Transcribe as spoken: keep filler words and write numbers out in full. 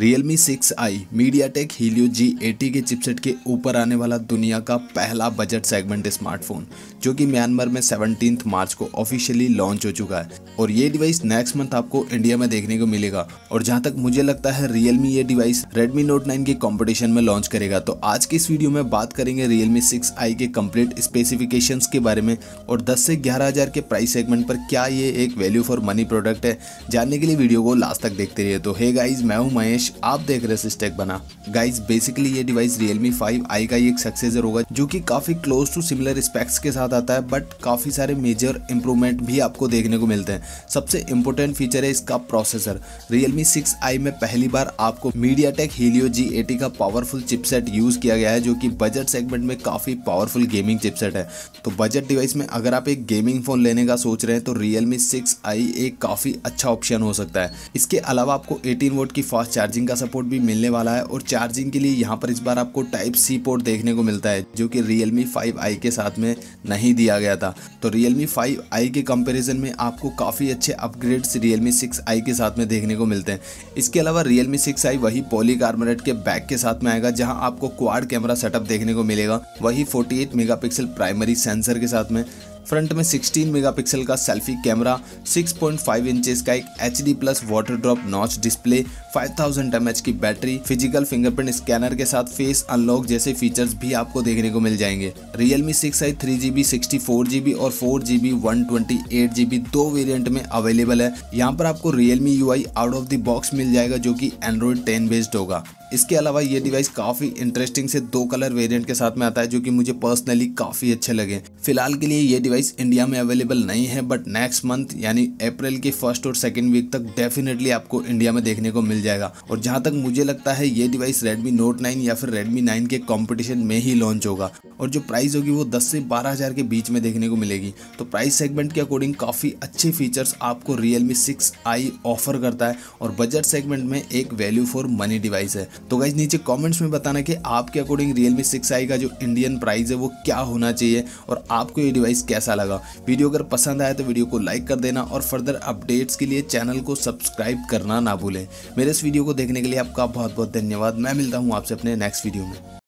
Realme six I MediaTek Helio G eighty के chipset के ऊपर आने वाला दुनिया का पहला बजट सेगमेंट स्मार्टफोन, जो कि म्यांमार में सत्रह मार्च को ऑफिशियली लॉन्च हो चुका है। और ये डिवाइस नेक्स्ट मंथ आपको इंडिया में देखने को मिलेगा। और जहां तक मुझे लगता है Realme ये डिवाइस Redmi Note नाइन के कंपटीशन में लॉन्च करेगा। तो आज की इस वीडियो में बात करेंगे Realme सिक्स आई के कंप्लीट स्पेसिफिकेशंस के बारे में और दस से ग्यारह हज़ार के प्राइस सेगमेंट पर क्या ये एक वैल्यू फॉर मनी प्रोडक्ट है। जानने के लिए वीडियो को लास्ट तक देखते रहिए। तो हे गाइज, मैं हूँ महेश, आप देख रहे सिस्टेक बना। गाइस बेसिकली ये डिवाइस Realme फाइव आई का ही एक सक्सेसर होगा, जो कि काफी क्लोज टू सिमिलर स्पेक्स के साथ आता है, बट काफी सारे मेजर इंप्रूवमेंट भी आपको देखने को मिलते हैं। सबसे इंपॉर्टेंट फीचर है इसका प्रोसेसर। Realme सिक्स आई में पहली बार आपको MediaTek Helio जी एटी का पावरफुल चिपसेट यूज किया गया है, जो कि बजट सेगमेंट में काफी पावरफुल गेमिंग चिपसेट है। तो बजट डिवाइस में अगर आप एक गेमिंग फोन लेने का सोच रहे हैं तो Realme सिक्स आई एक काफी अच्छा ऑप्शन हो सकता है। इसके अलावा आपको अठारह वोल्ट की फास्ट चार्जिंग का सपोर्ट भी मिलने वाला है। और चार्जिंग के लिए यहाँ पर इस बार आपको टाइप सी पोर्ट देखने को मिलता है, जो कि Realme फाइव आई के साथ में नहीं दिया गया था। तो Realme फाइव आई के कंपैरिजन में आपको काफ़ी अच्छे अपग्रेड्स Realme सिक्स आई के साथ में देखने को मिलते हैं। इसके अलावा Realme सिक्स आई वही पॉलीकार्बोनेट के बैक के साथ में आएगा, जहाँ आपको क्वाड कैमरा सेटअप देखने को मिलेगा, वही forty eight mega pixel primary sensor के साथ में। फ्रंट में सोलह मेगापिक्सल का selfie camera, six point five inches का एक H D plus water drop notch display, five thousand M H की बैटरी, फिजिकल फिंगरप्रिंट स्कैनर के साथ फेस अनलॉक जैसे फीचर्स भी आपको देखने को मिल जाएंगे। Realme six I three G B, sixty four G B और four G B, one twenty eight G B दो वेरिएंट में अवेलेबल है। यहाँ पर आपको Realme U I out of the box मिल जाएगा, जो कि एंड्रॉइड टेन बेस्ड होगा। इसके अलावा ये डिवाइस काफ़ी इंटरेस्टिंग से दो कलर वेरिएंट के साथ में आता है, जो कि मुझे पर्सनली काफ़ी अच्छे लगे। फिलहाल के लिए ये डिवाइस इंडिया में अवेलेबल नहीं है, बट नेक्स्ट मंथ यानी अप्रैल के फर्स्ट और सेकंड वीक तक डेफिनेटली आपको इंडिया में देखने को मिल जाएगा। और जहां तक मुझे लगता है ये डिवाइस Redmi Note नाइन या फिर Redmi नाइन के कंपटीशन में ही लॉन्च होगा। और जो प्राइस होगी वो दस से बारह हज़ार के बीच में देखने को मिलेगी। तो प्राइस सेगमेंट के अकॉर्डिंग काफ़ी अच्छे फीचर्स आपको Realme सिक्स आई ऑफर करता है और बजट सेगमेंट में एक वैल्यू फॉर मनी डिवाइस है। तो गाइज नीचे कमेंट्स में बताना कि आपके अकॉर्डिंग Realme सिक्स आई का जो इंडियन प्राइस है वो क्या होना चाहिए और आपको ये डिवाइस कैसा लगा। वीडियो अगर पसंद आया तो वीडियो को लाइक कर देना और फर्दर अपडेट्स के लिए चैनल को सब्सक्राइब करना ना भूलें। मेरे इस वीडियो को देखने के लिए आपका बहुत बहुत धन्यवाद। मैं मिलता हूँ आपसे अपने नेक्स्ट वीडियो में।